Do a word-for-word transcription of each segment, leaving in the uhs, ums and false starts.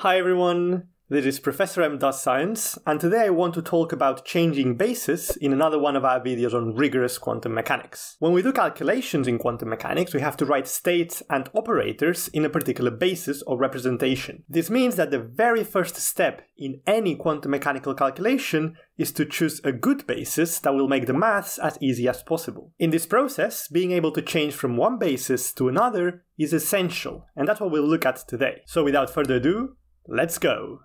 Hi everyone, this is Professor M Does Science, and today I want to talk about changing bases in another one of our videos on rigorous quantum mechanics. When we do calculations in quantum mechanics, we have to write states and operators in a particular basis or representation. This means that the very first step in any quantum mechanical calculation is to choose a good basis that will make the maths as easy as possible. In this process, being able to change from one basis to another is essential, and that's what we'll look at today. So without further ado, let's go!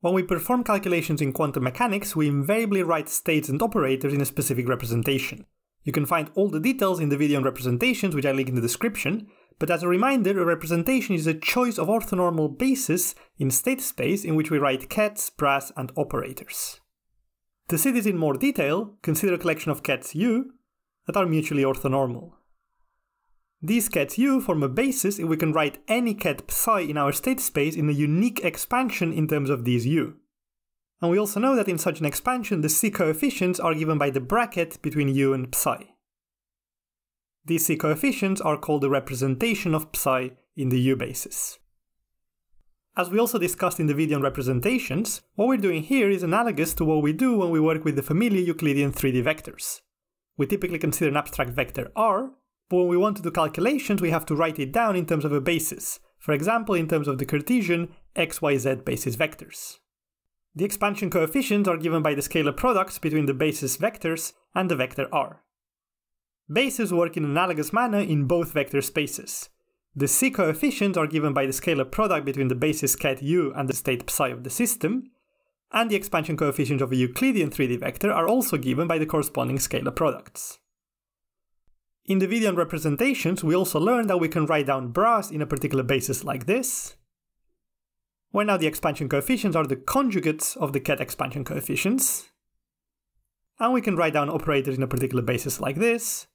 When we perform calculations in quantum mechanics, we invariably write states and operators in a specific representation. You can find all the details in the video on representations, which I link in the description, but as a reminder, a representation is a choice of orthonormal bases in state space in which we write kets, pras, and operators. To see this in more detail, consider a collection of kets U that are mutually orthonormal. These kets U form a basis if we can write any ket psi in our state space in a unique expansion in terms of these U. And we also know that in such an expansion the C coefficients are given by the bracket between U and psi. These C coefficients are called the representation of psi in the U basis. As we also discussed in the video on representations, what we're doing here is analogous to what we do when we work with the familiar Euclidean three D vectors. We typically consider an abstract vector R, but when we want to do calculations, we have to write it down in terms of a basis, for example in terms of the Cartesian X Y Z basis vectors. The expansion coefficients are given by the scalar products between the basis vectors and the vector R. Bases work in an analogous manner in both vector spaces. The C coefficients are given by the scalar product between the basis ket U and the state psi of the system, and the expansion coefficients of a Euclidean three D vector are also given by the corresponding scalar products. In the video on representations, we also learned that we can write down bras in a particular basis like this, where now the expansion coefficients are the conjugates of the ket expansion coefficients, and we can write down operators in a particular basis like this,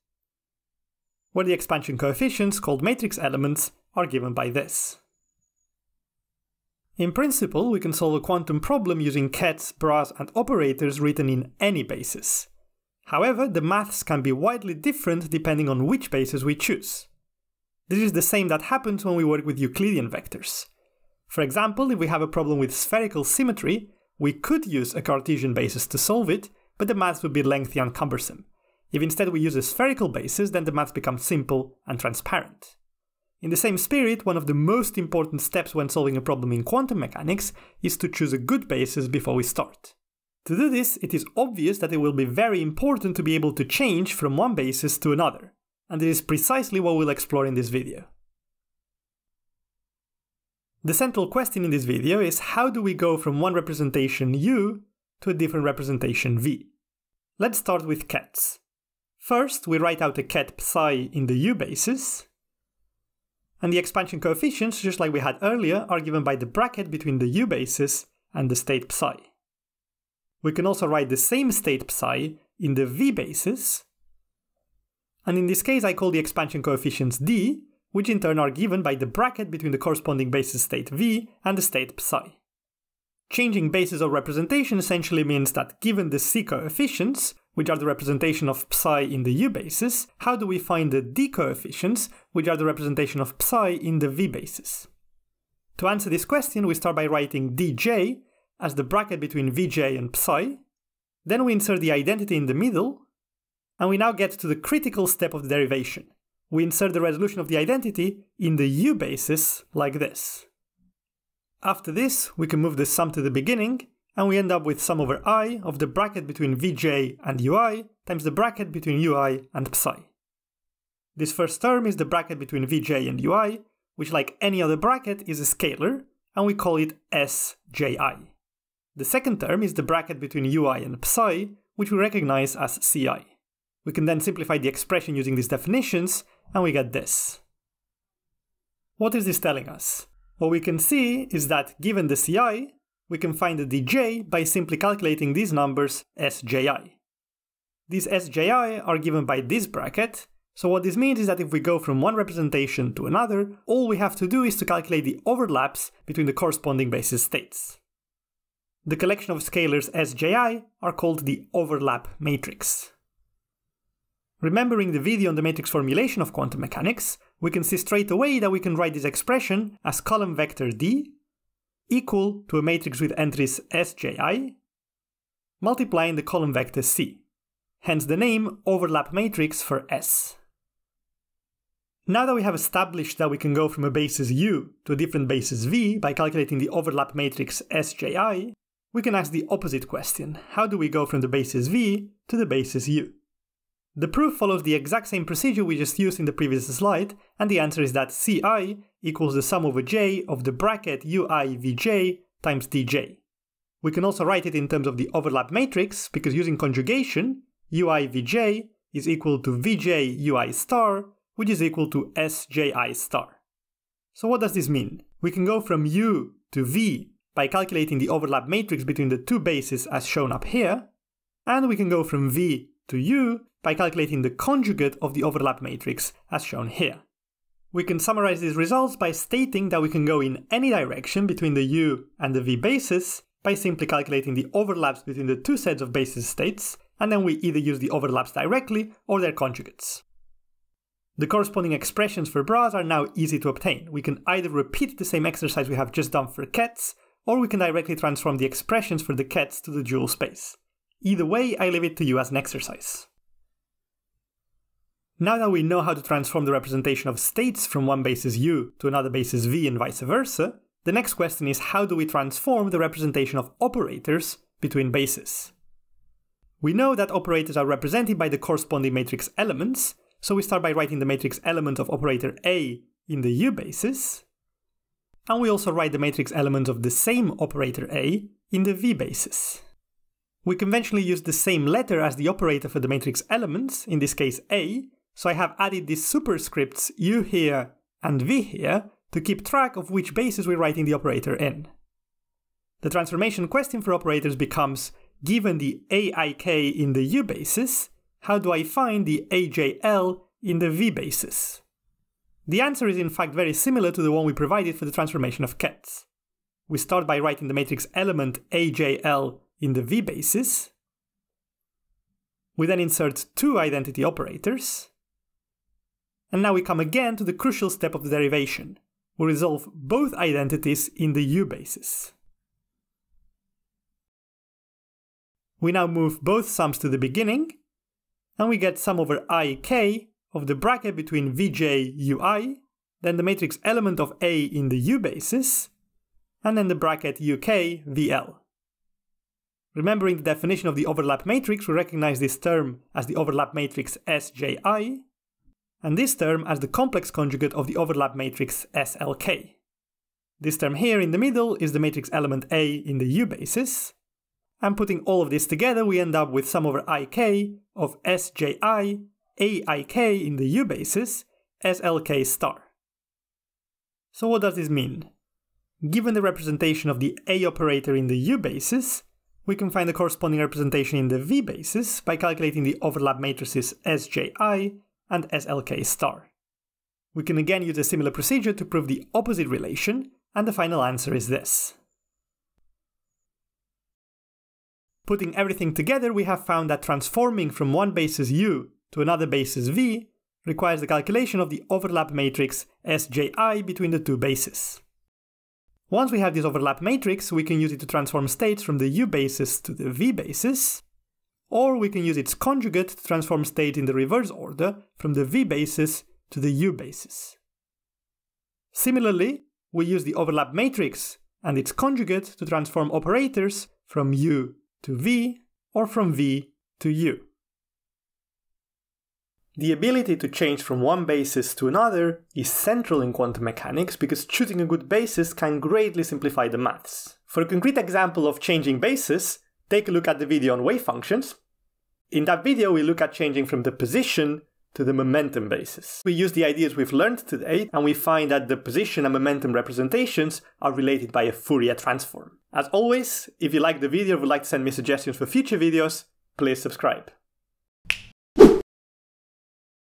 where the expansion coefficients, called matrix elements, are given by this. In principle, we can solve a quantum problem using kets, bras, and operators written in any basis. However, the maths can be widely different depending on which basis we choose. This is the same that happens when we work with Euclidean vectors. For example, if we have a problem with spherical symmetry, we could use a Cartesian basis to solve it, but the maths would be lengthy and cumbersome. If instead we use a spherical basis, then the maths becomes simple and transparent. In the same spirit, one of the most important steps when solving a problem in quantum mechanics is to choose a good basis before we start. To do this, it is obvious that it will be very important to be able to change from one basis to another, and this is precisely what we'll explore in this video. The central question in this video is how do we go from one representation U to a different representation V? Let's start with kets. First, we write out a ket psi in the U basis, and the expansion coefficients, just like we had earlier, are given by the bracket between the U basis and the state psi. We can also write the same state psi in the V basis, and in this case I call the expansion coefficients D, which in turn are given by the bracket between the corresponding basis state V and the state psi. Changing basis of representation essentially means that given the C coefficients, which are the representation of psi in the U basis, how do we find the D coefficients, which are the representation of psi in the V basis? To answer this question, we start by writing D J as the bracket between Vj and psi, then we insert the identity in the middle, and we now get to the critical step of the derivation. We insert the resolution of the identity in the U basis, like this. After this, we can move the sum to the beginning, and we end up with sum over I of the bracket between Vj and Ui times the bracket between Ui and psi. This first term is the bracket between Vj and Ui, which like any other bracket is a scalar, and we call it Sji. The second term is the bracket between Ui and psi, which we recognize as Ci. We can then simplify the expression using these definitions, and we get this. What is this telling us? What we can see is that, given the Ci, we can find the Dj by simply calculating these numbers Sji. These Sji are given by this bracket, so what this means is that if we go from one representation to another, all we have to do is to calculate the overlaps between the corresponding basis states. The collection of scalars Sji are called the overlap matrix. Remembering the video on the matrix formulation of quantum mechanics, we can see straight away that we can write this expression as column vector D equal to a matrix with entries S J I multiplying the column vector C, hence the name overlap matrix for S. Now that we have established that we can go from a basis U to a different basis V by calculating the overlap matrix S J I, we can ask the opposite question: how do we go from the basis V to the basis U? The proof follows the exact same procedure we just used in the previous slide, and the answer is that C I equals the sum over j of the bracket U I V j times D j. We can also write it in terms of the overlap matrix, because using conjugation, U I V j is equal to V j U I star, which is equal to S j I star. So what does this mean? We can go from U to V by calculating the overlap matrix between the two bases as shown up here, and we can go from V to U by calculating the conjugate of the overlap matrix as shown here. We can summarize these results by stating that we can go in any direction between the U and the V bases by simply calculating the overlaps between the two sets of basis states, and then we either use the overlaps directly or their conjugates. The corresponding expressions for bras are now easy to obtain. We can either repeat the same exercise we have just done for cats, or we can directly transform the expressions for the cats to the dual space. Either way, I leave it to you as an exercise. Now that we know how to transform the representation of states from one basis U to another basis V and vice versa, the next question is how do we transform the representation of operators between bases? We know that operators are represented by the corresponding matrix elements, so we start by writing the matrix element of operator A in the U basis, and we also write the matrix element of the same operator A in the V basis. We conventionally use the same letter as the operator for the matrix elements, in this case A, so I have added these superscripts U here and V here to keep track of which basis we're writing the operator in. The transformation question for operators becomes, given the A I K in the U basis, how do I find the A J L in the V basis? The answer is in fact very similar to the one we provided for the transformation of cats. We start by writing the matrix element A J L in the V basis. We then insert two identity operators. And now we come again to the crucial step of the derivation. We resolve both identities in the U basis. We now move both sums to the beginning, and we get sum over I K of the bracket between V j U I, then the matrix element of A in the U basis, and then the bracket U k V l. Remembering the definition of the overlap matrix, we recognize this term as the overlap matrix S j I, and this term as the complex conjugate of the overlap matrix S l k. This term here in the middle is the matrix element A in the U basis, and putting all of this together we end up with sum over I k of S j I, A I K in the U basis, S l k star. So what does this mean? Given the representation of the A operator in the U basis, we can find the corresponding representation in the V basis by calculating the overlap matrices S j I and S l k star. We can again use a similar procedure to prove the opposite relation, and the final answer is this. Putting everything together, we have found that transforming from one basis U to another basis V requires the calculation of the overlap matrix S j I between the two bases. Once we have this overlap matrix, we can use it to transform states from the U basis to the V basis, or we can use its conjugate to transform state in the reverse order from the V basis to the U basis. Similarly, we use the overlap matrix and its conjugate to transform operators from U to V or from V to U. The ability to change from one basis to another is central in quantum mechanics because choosing a good basis can greatly simplify the maths. For a concrete example of changing bases, take a look at the video on wave functions. In that video, we look at changing from the position to the momentum basis. We use the ideas we've learned today, and we find that the position and momentum representations are related by a Fourier transform. As always, if you liked the video or would like to send me suggestions for future videos, please subscribe.